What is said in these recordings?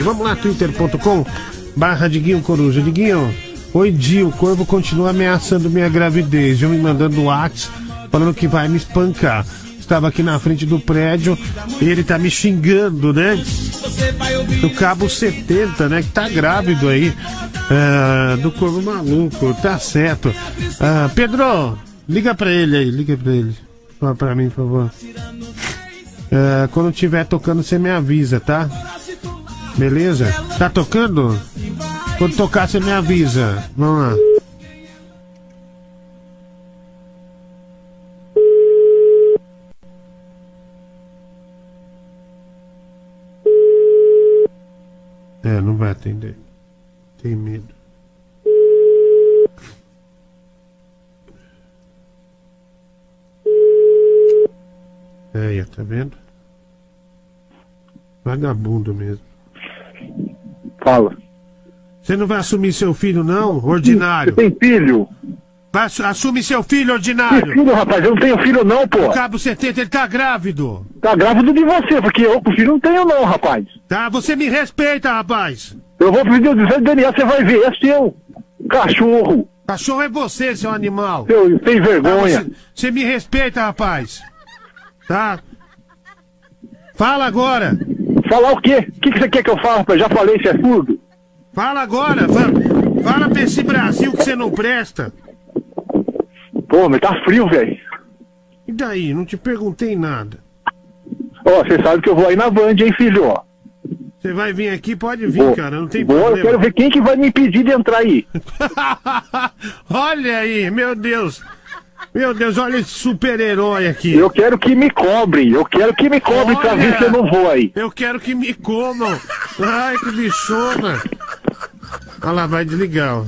Vamos lá, twitter.com/Diguinho Coruja. Diguinho, oi Di, o Corvo continua ameaçando minha gravidez. Eu me mandando WhatsApp falando que vai me espancar. Estava aqui na frente do prédio e ele tá me xingando, né? Do Cabo 70, né? Que tá grávido aí. Do Corvo maluco, tá certo. Pedro, liga pra ele aí, liga pra ele. Fala pra mim, por favor. Quando tiver tocando, você me avisa, tá? Beleza? Tá tocando? Quando tocar, você me avisa. Vamos lá. É, não vai atender. Tem medo. É, tá vendo? Vagabundo mesmo. Fala. Você não vai assumir seu filho, não, ordinário? Você tem filho? Vai, assume seu filho, ordinário. Tem filho, rapaz, eu não tenho filho, não, pô. O Cabo 70, ele tá grávido. Tá grávido de você, porque eu com filho não tenho, não, rapaz. Tá, você me respeita, rapaz. Eu vou pedir o desejo do Daniel, você vai ver, é seu cachorro. Cachorro é você, seu animal. Eu tenho vergonha. Tá, você me respeita, rapaz. Tá? Fala agora. Falar o quê? O que você quer que eu fale, rapaz? Já falei, você é surdo. Fala agora, fala pra esse Brasil que você não presta. Pô, mas tá frio, velho. E daí? Não te perguntei nada. Ó, você sabe que eu vou aí na Band, hein, filho, ó. Você vai vir aqui? Pode vir, boa, cara, não tem boa, problema. Eu quero ver quem que vai me impedir de entrar aí. Olha aí, meu Deus. Meu Deus, olha esse super-herói aqui. Eu quero que me cobrem, pra ver se eu não vou aí. Eu quero que me comam. Ai, que bichona. Olha lá, vai desligar, ó.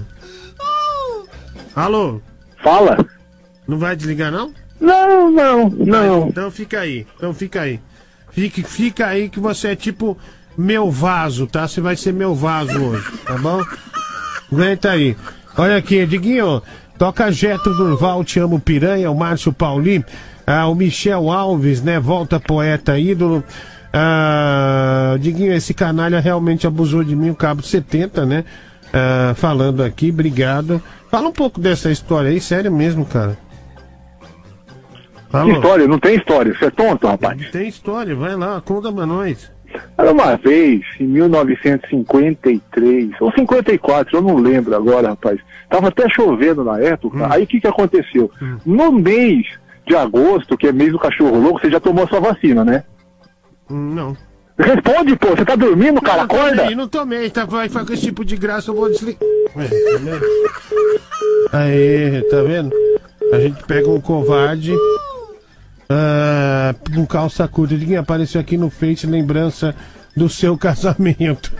Alô? Fala. Não vai desligar, não? Não, não, não. Então fica aí, Fica aí que você é tipo meu vaso, tá? Você vai ser meu vaso hoje, tá bom? Aguenta aí. Olha aqui, Diguinho. Toca Jeto Durval, Te Amo Piranha, o Márcio Pauli, o Michel Alves, né? Volta poeta, ídolo. Diguinho, esse canalha realmente abusou de mim, o Cabo 70, né? Falando aqui, obrigado. Fala um pouco dessa história aí, sério mesmo, cara. Alô? História, não tem história, você é tonto, rapaz. Não tem história, vai lá, conta pra nós. Era uma vez, em 1953, ou 54, eu não lembro agora, rapaz. Tava até chovendo na época, aí o que aconteceu? No mês de agosto, que é mês do cachorro louco, você já tomou a sua vacina, né? Não. Responde, pô, você tá dormindo, cara, acorda? Não tomei, tá, vai fazer esse tipo de graça, eu vou desligar. Aê, tá vendo? A gente pega um covarde... um calça curta. Ninguém apareceu aqui no Face, lembrança do seu casamento.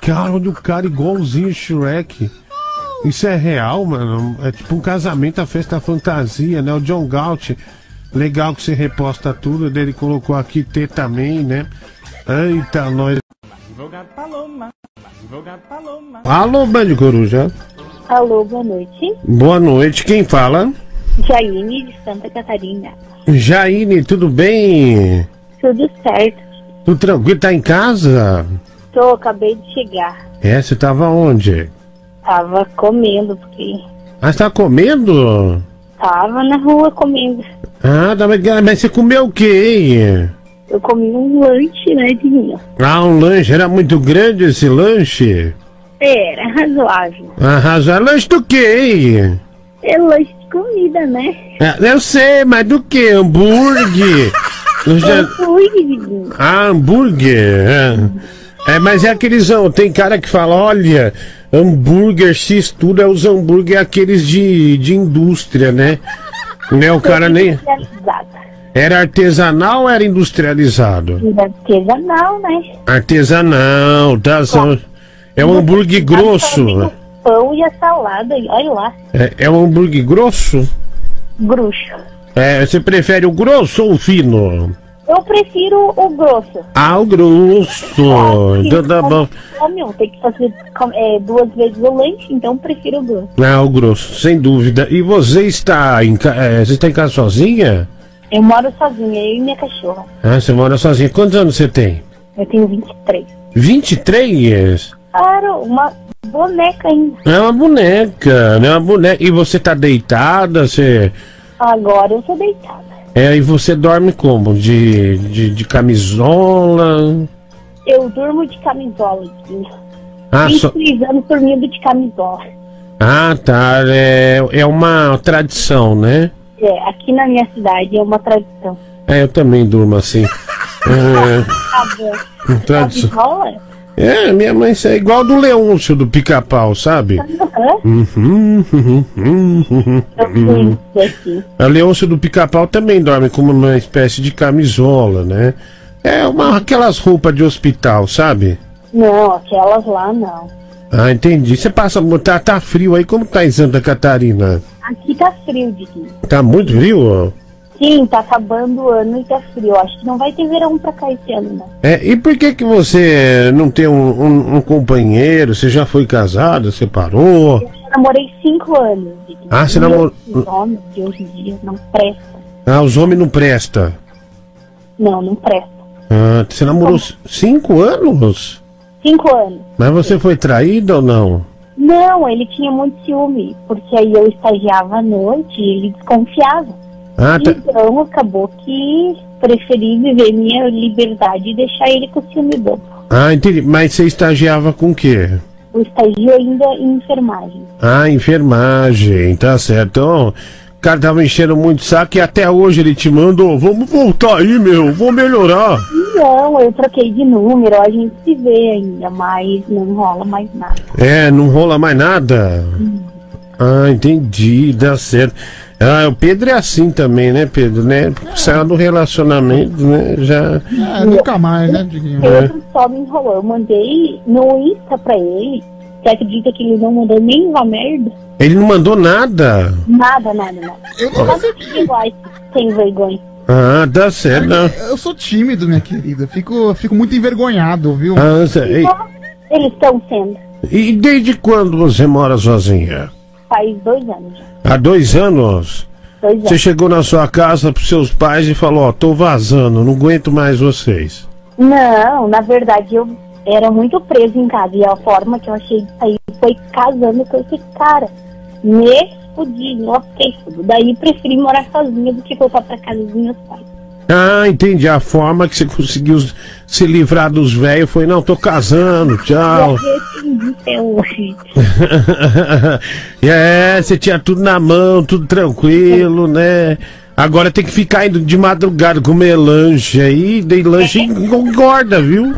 Cara, olha o cara igualzinho Shrek. Isso é real, mano. É tipo um casamento, a festa fantasia, né? O John Galt, legal que você reposta tudo. Ele colocou aqui T também, né? Eita, nós. Alô, Band Coruja. Alô, boa noite. Boa noite, quem fala? Jaine, de Santa Catarina. Jaine, tudo bem? Tudo certo. Tudo tranquilo? Tá em casa? Tô, acabei de chegar. É, você tava onde? Tava comendo, porque... Ah, você tava comendo? Tava na rua comendo. Ah, mas você comeu o quê, hein? Eu comi um lanche, né, Diguinho? Ah, um lanche? Era muito grande esse lanche? Era, razoável. Ah, razoável. Lanche do quê, hein? É lanche de comida, né? É, eu sei, mas do que? Hambúrguer? Hambúrguer. Ah, hambúrguer. É, mas é aqueles... Tem cara que fala, olha, hambúrguer X tudo, é os hambúrguer aqueles de indústria, né? Né, o cara nem... Era artesanal ou era industrializado? Era artesanal, né? Artesanal, tá? É um hambúrguer grosso, né? Pão e a salada, olha lá. É um hambúrguer grosso? Gruxo. É, você prefere o grosso ou o fino? Eu prefiro o grosso. Ah, o grosso. Então tá bom. Tem que fazer 2 vezes o lanche, então prefiro o grosso. Ah, o grosso, sem dúvida. E você está em casa? Você está em casa sozinha? Eu moro sozinha, eu e minha cachorra. Ah, você mora sozinha. Quantos anos você tem? Eu tenho 23. 23? Claro, uma boneca ainda. É uma boneca, né? Uma boneca. E você tá deitada? Você... Agora eu tô deitada. É, e você dorme como? De camisola? Eu durmo de camisola, Guinho. Ah, 23 anos dormindo de camisola. Ah, tá. É uma tradição, né? É, aqui na minha cidade é uma tradição. É, eu também durmo assim. É, tradição. É, minha mãe é igual do Leôncio do pica-pau, sabe? A Leôncio do pica-pau também dorme com uma espécie de camisola, né? É uma, aquelas roupas de hospital, sabe? Não, aquelas lá não. Ah, entendi. Você passa... Tá frio aí, como tá em Santa Catarina? Aqui tá frio, Diguinho. Tá muito frio? Sim, tá acabando o ano e tá frio. Acho que não vai ter verão pra cá esse ano, né? É, e por que que você não tem um companheiro? Você já foi casada? Separou? Eu já namorei 5 anos, Diguinho. Ah, você namorou... Os homens de hoje em dia não prestam. Ah, os homens não prestam? Não, não prestam. Ah, você namorou 5 anos? 5 anos. Mas você foi traída ou não? Não, ele tinha muito ciúme, porque aí eu estagiava à noite e ele desconfiava. Ah, tá. Então acabou que preferi viver minha liberdade e deixar ele com ciúme bobo. Ah, entendi. Mas você estagiava com o quê? Eu estagio ainda em enfermagem. Ah, enfermagem, tá certo. Então... O cara tava enchendo muito saco e até hoje ele te mandou, vamos voltar aí, meu, vou melhorar. Não, eu troquei de número, a gente se vê ainda, mas não rola mais nada. É, não rola mais nada? Ah, entendi, dá certo. Ah, o Pedro é assim também, né, Pedro, né? Saiu do relacionamento, né, já... É, nunca mais, né, Diguinho? Pedro só me enrolou, eu mandei no Insta pra ele. Você acredita que ele não mandou nem uma merda? Ele não mandou nada? Nada, nada, nada. Eu não sei igual, sem vergonha. Ah, dá certo. Eu sou tímido, minha querida. Fico muito envergonhado, viu? Ah, eles estão sendo. E desde quando você mora sozinha? Faz 2 anos já. Há 2 anos? 2 anos. Você chegou na sua casa pros seus pais e falou, ó, tô vazando, não aguento mais vocês. Não, na verdade eu... Era muito preso em casa. E a forma que eu achei de sair foi casando com esse cara. Me fudi, nossa, que tudo. Daí preferi morar sozinha do que voltar pra casa dos meus pais. Ah, entendi. A forma que você conseguiu se livrar dos velhos foi, não, tô casando, tchau. É, você tinha tudo na mão, tudo tranquilo, né? Agora tem que ficar indo de madrugada comer lanche aí. Daí lanche engorda, viu?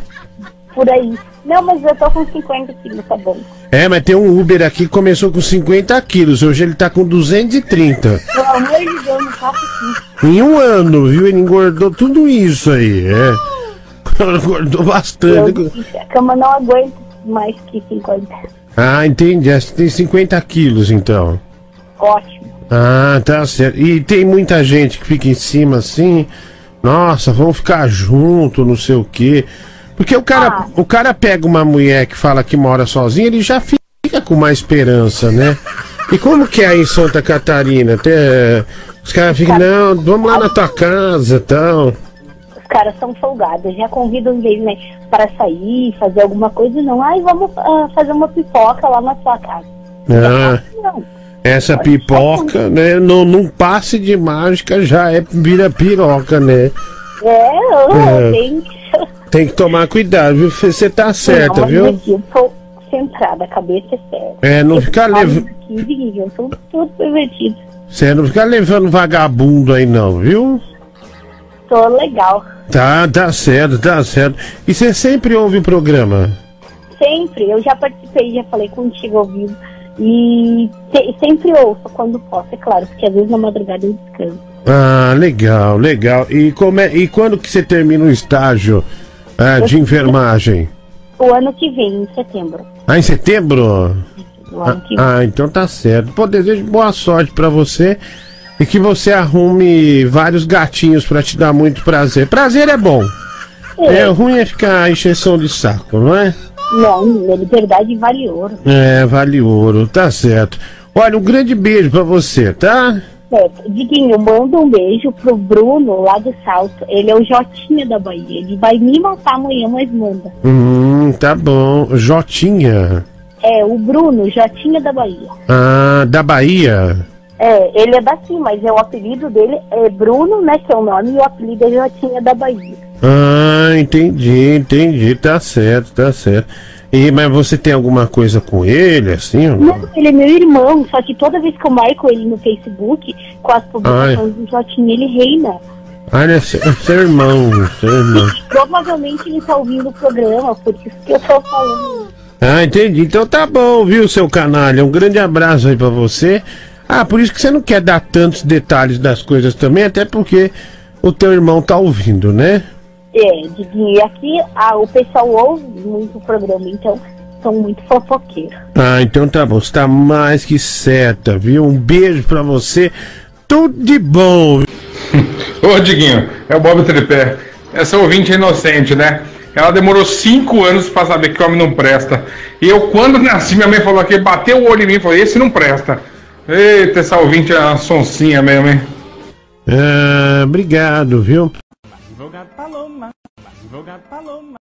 Por aí. Não, mas eu tô com 50 quilos, tá bom. É, mas tem um Uber aqui que começou com 50 quilos, hoje ele tá com 230. Pelo amor de Deus, não faço isso. Em 1 ano, viu? Ele engordou tudo isso aí, é. Engordou bastante. Disse, a cama não aguenta mais que 50. Ah, entendi. Você tem 50 quilos, então. Ótimo. Ah, tá certo. E tem muita gente que fica em cima assim, nossa, vamos ficar junto, não sei o quê. Porque o cara pega uma mulher que fala que mora sozinha, ele já fica com uma esperança, né? E como que é aí em Santa Catarina? Até, os caras ficam, não, vamos lá na tua casa e tal. Os caras são folgados, já convidam eles, né, para sair, fazer alguma coisa, não. Ai, vamos fazer uma pipoca lá na sua casa. Ah, não. Essa pipoca, né, num passe de mágica já vira piroca, né? É, gente. Tem que tomar cuidado, viu? Você tá certa, não, viu? Eu tô centrada, a cabeça é séria. É, não ficar levando. Eu tô tudo pervertido. Você não ficar levando vagabundo aí, não, viu? Tô legal. Tá, tá certo, tá certo. E você sempre ouve o programa? Sempre. Eu já participei, já falei contigo ao vivo. E sempre ouço quando posso, é claro, porque às vezes na madrugada eu descanso. Ah, legal, legal. E quando que você termina o estágio? Ah, de enfermagem. O ano que vem, em setembro. Ah, em setembro? O ano que vem. Ah, então tá certo. Pô, desejo boa sorte pra você e que você arrume vários gatinhos pra te dar muito prazer. Prazer é bom. É ruim é ficar encheção de saco, não é? Não, na verdade vale ouro. É, vale ouro, tá certo. Olha, um grande beijo pra você, tá? Certo. Diguinho, manda um beijo pro Bruno lá do Salto. Ele é o Jotinha da Bahia. Ele vai me matar amanhã, mas manda. Tá bom. Jotinha. É, o Bruno, Jotinha da Bahia. Ah, da Bahia? É, ele é daqui, mas é o apelido dele é Bruno, né, que é o nome, e o apelido é Jotinha da Bahia. Ah, entendi, entendi. Tá certo, tá certo. E, mas você tem alguma coisa com ele, assim? Não, ele é meu irmão, só que toda vez que eu marco ele no Facebook, com as publicações do Jotinha, ele reina. Ah, ele é seu irmão, seu irmão. E, provavelmente ele tá ouvindo o programa, por isso que eu tô falando. Ah, entendi. Então tá bom, viu, seu canalha? Um grande abraço aí pra você. Ah, por isso que você não quer dar tantos detalhes das coisas também, até porque o teu irmão tá ouvindo, né? É, Diguinho, e aqui o pessoal ouve muito o programa, então são muito fofoqueiros. Ah, então tá bom, você tá mais que certa, viu? Um beijo pra você, tudo de bom. Ô Diguinho, é o Bob Tripé, essa ouvinte é inocente, né? Ela demorou 5 anos pra saber que o homem não presta. E eu, quando nasci, minha mãe falou que bateu o olho em mim e falou, esse não presta. Eita, essa ouvinte é uma sonsinha mesmo, hein? Ah, obrigado, viu? Advogado Paloma,